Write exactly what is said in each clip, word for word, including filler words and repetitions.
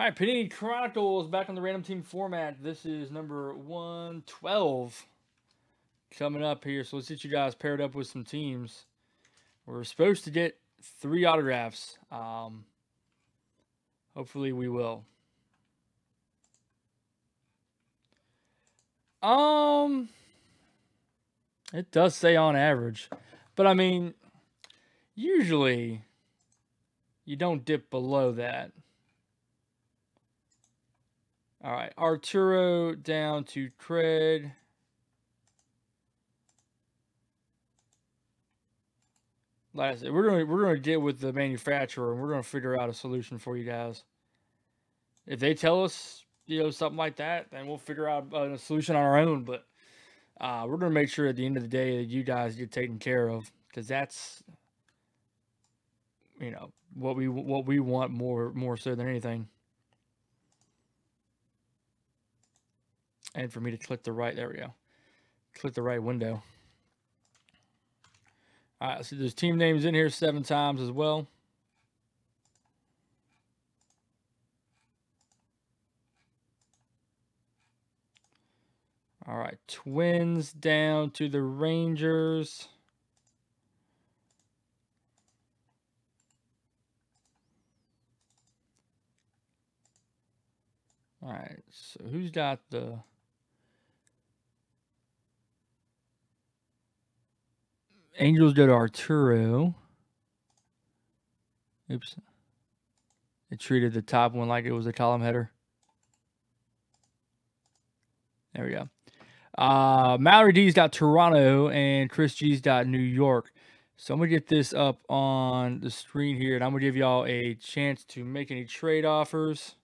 All right, Panini Chronicles back on the random team format. This is number one twelve coming up here. So let's get you guys paired up with some teams. We're supposed to get three autographs. Um, hopefully we will. Um, it does say on average, but I mean, usually you don't dip below that. All right, Arturo down to Craig. Like I said, we're gonna we're gonna get with the manufacturer and we're gonna figure out a solution for you guys. If they tell us, you know, something like that, then we'll figure out a solution on our own. But uh, we're gonna make sure at the end of the day that you guys get taken care of, because that's, you know, what we what we want more more so than anything. And for me to click the right, there we go. Click the right window. All right, so there's team names in here seven times as well. All right, Twins down to the Rangers. All right, so who's got the... Angels go to Arturo. Oops. It treated the top one like it was a column header. There we go. Uh, Mallory D's got Toronto, and Chris G's got New York. So I'm going to get this up on the screen here, and I'm going to give y'all a chance to make any trade offers.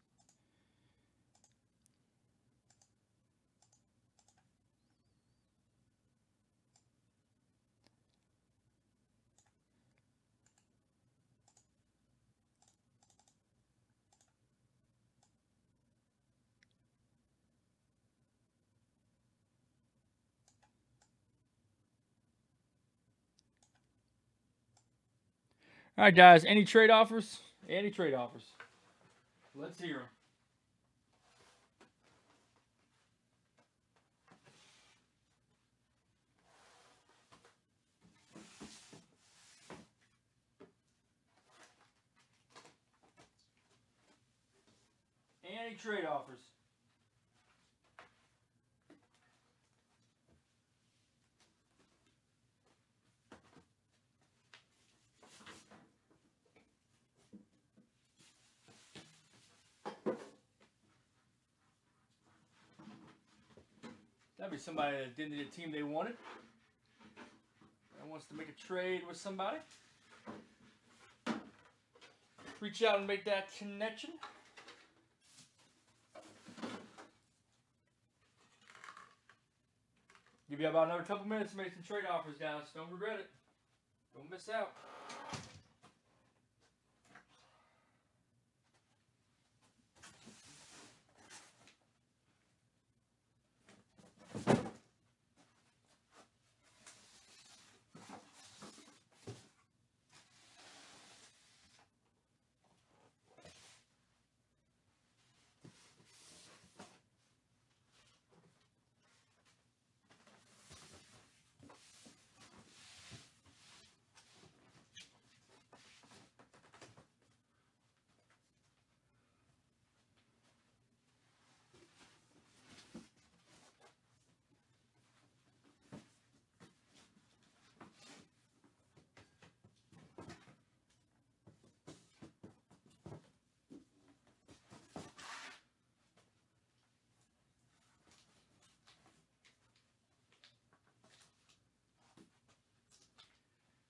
All right, guys, any trade offers? Any trade offers? Let's hear them. Any trade offers? That'd be somebody that didn't get the team they wanted. That wants to make a trade with somebody. Reach out and make that connection. Give you about another couple minutes to make some trade offers, guys. Don't regret it. Don't miss out.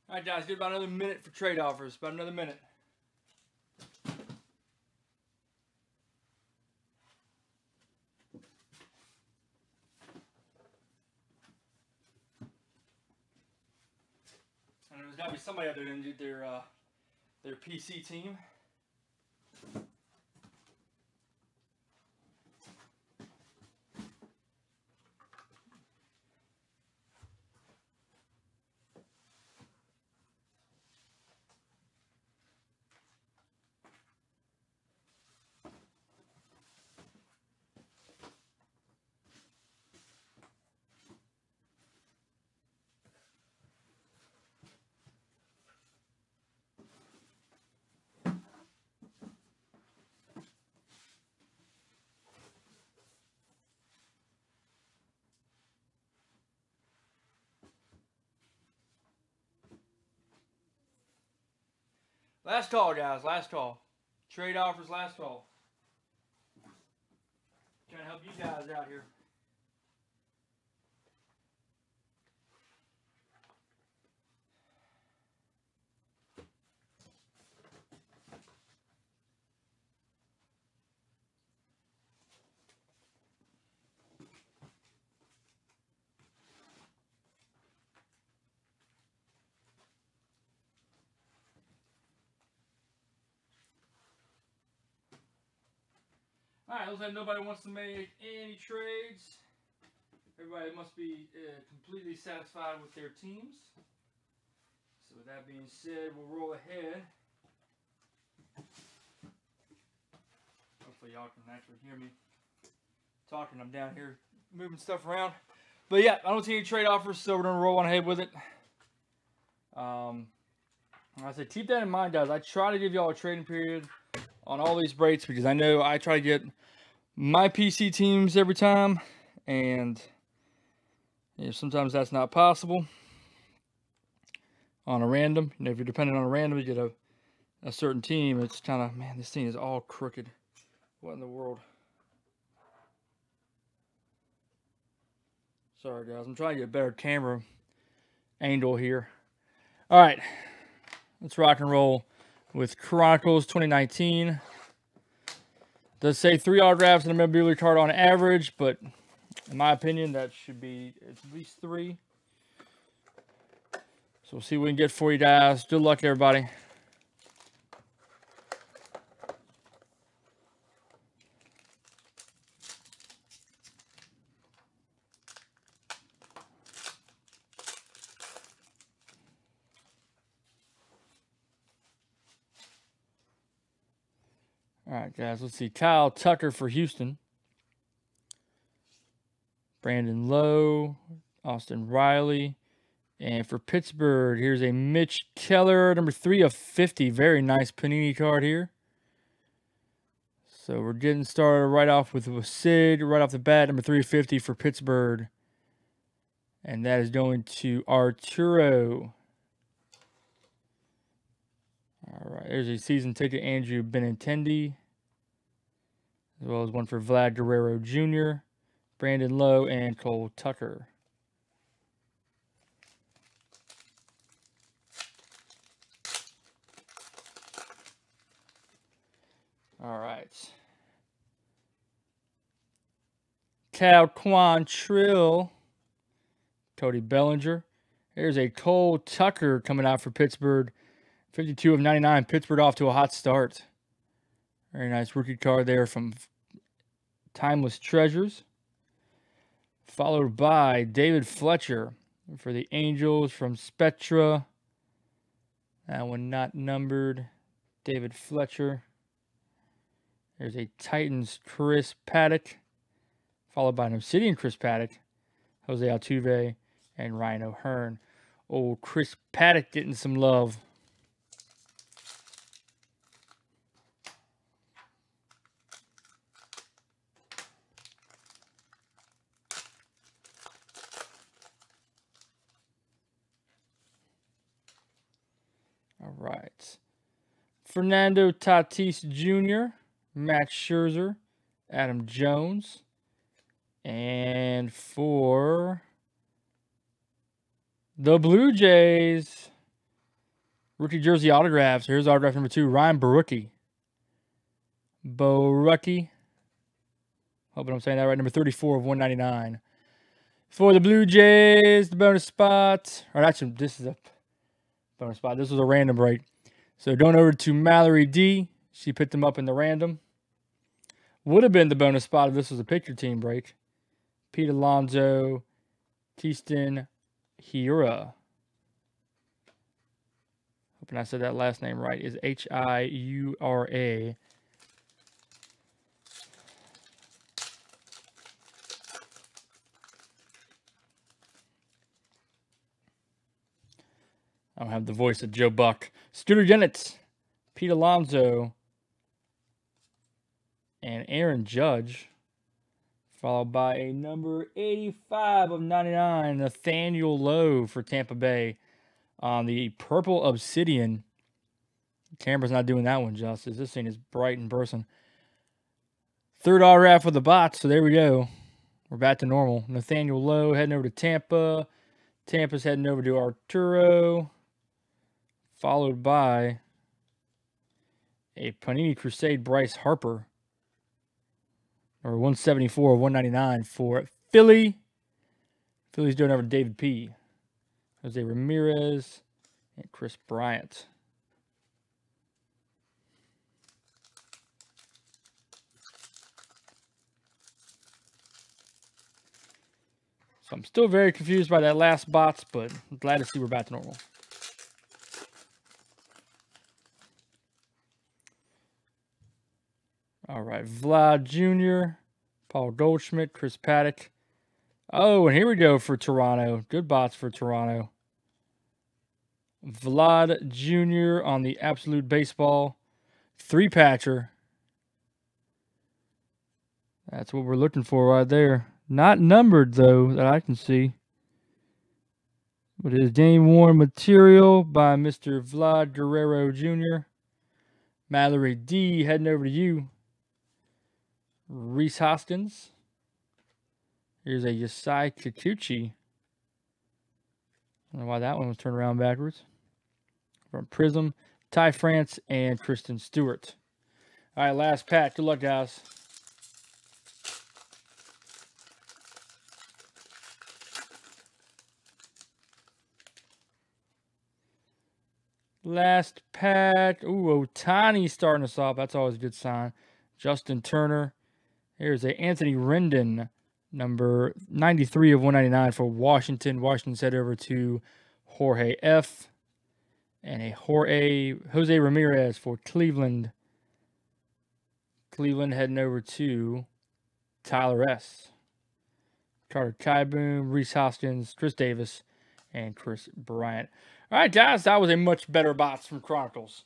All right, guys, give about another minute for trade offers. About another minute. And there's got to be somebody out there that did their, uh, their P C team. Last call, guys. Last call. Trade offers, last call. Trying to help you guys out here. Alright, looks like nobody wants to make any trades. Everybody must be uh, completely satisfied with their teams. So with that being said, we'll roll ahead. Hopefully y'all can actually hear me talking. I'm down here moving stuff around. But yeah, I don't see any trade offers, so we're going to roll on ahead with it. Um, I said keep that in mind, guys. I try to give y'all a trading period on all these breaks, because I know I try to get my P C teams every time, and you know, sometimes that's not possible on a random. You know, if you're dependent on a random, you get a, a certain team, it's kind of, man, this thing is all crooked. What in the world? Sorry, guys. I'm trying to get a better camera angle here. All right. Let's rock and roll with Chronicles twenty nineteen. Does say three autographs and a memorabilia card on average, but in my opinion, that should be at least three. So we'll see what we can get for you guys. Good luck, everybody. Alright, guys, let's see. Kyle Tucker for Houston. Brandon Lowe, Austin Riley. And for Pittsburgh, here's a Mitch Keller, number three of fifty. Very nice Panini card here. So we're getting started right off with Sid, right off the bat, number three of fifty for Pittsburgh. And that is going to Arturo. All right, there's a season ticket, Andrew Benintendi, as well as one for Vlad Guerrero Junior, Brandon Lowe, and Cole Tucker. All right. Cal Quantrill, Cody Bellinger. There's a Cole Tucker coming out for Pittsburgh. fifty-two of ninety-nine, Pittsburgh off to a hot start. Very nice rookie card there from Timeless Treasures. Followed by David Fletcher for the Angels from Spectra. That one not numbered. David Fletcher. There's a Titans Chris Paddock. Followed by an Obsidian Chris Paddock, Jose Altuve, and Ryan O'Hearn. Oh, Chris Paddock getting some love. Right. Fernando Tatis Junior, Matt Scherzer, Adam Jones. And for the Blue Jays, rookie jersey autographs. Here's autograph number two, Ryan Borucki. Borucki. Hoping I'm saying that right. Number thirty-four of one ninety-nine. For the Blue Jays, the bonus spot. All right, actually, this is a bonus spot. This was a random break. So going over to Mallory D. She picked them up in the random. Would have been the bonus spot if this was a picture team break. Pete Alonso, Keston Hira. Hoping I said that last name right. Is H I U R A. I don't have the voice of Joe Buck. Stuart Dennett, Pete Alonso, and Aaron Judge. Followed by a number eighty-five of ninety-nine, Nathaniel Lowe for Tampa Bay on the Purple Obsidian. Canberra's not doing that one justice. This thing is bright in person. Third autograph for the bots, so there we go. We're back to normal. Nathaniel Lowe heading over to Tampa. Tampa's heading over to Arturo. Followed by a Panini Crusade Bryce Harper. Or one seventy-four, one ninety-nine for Philly. Philly's doing over David P. Jose Ramirez and Chris Bryant. So I'm still very confused by that last bots, but I'm glad to see we're back to normal. All right, Vlad Junior, Paul Goldschmidt, Chris Paddock. Oh, and here we go for Toronto. Good bots for Toronto. Vlad Junior on the Absolute Baseball. Three-patcher. That's what we're looking for right there. Not numbered, though, that I can see. But it is game-worn material by Mister Vlad Guerrero Junior Mallory D heading over to you. Reese Hoskins. Here's a Yusei Kikuchi. I don't know why that one was turned around backwards. From Prism. Ty France and Kristen Stewart. All right, last pack. Good luck, guys. Last pack. Ooh, Ohtani starting us off. That's always a good sign. Justin Turner. Here's a Anthony Rendon, number ninety-three of one ninety-nine for Washington. Washington's head over to Jorge F. And a Jorge, Jose Ramirez for Cleveland. Cleveland heading over to Tyler S. Carter Kieboom, Reese Hoskins, Chris Davis, and Chris Bryant. All right, guys, that was a much better box from Chronicles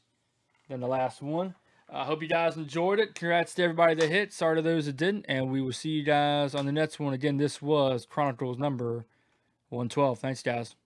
than the last one. I uh, hope you guys enjoyed it. Congrats to everybody that hit. Sorry to those that didn't. And we will see you guys on the next one. Again, this was Chronicles number one twelve. Thanks, guys.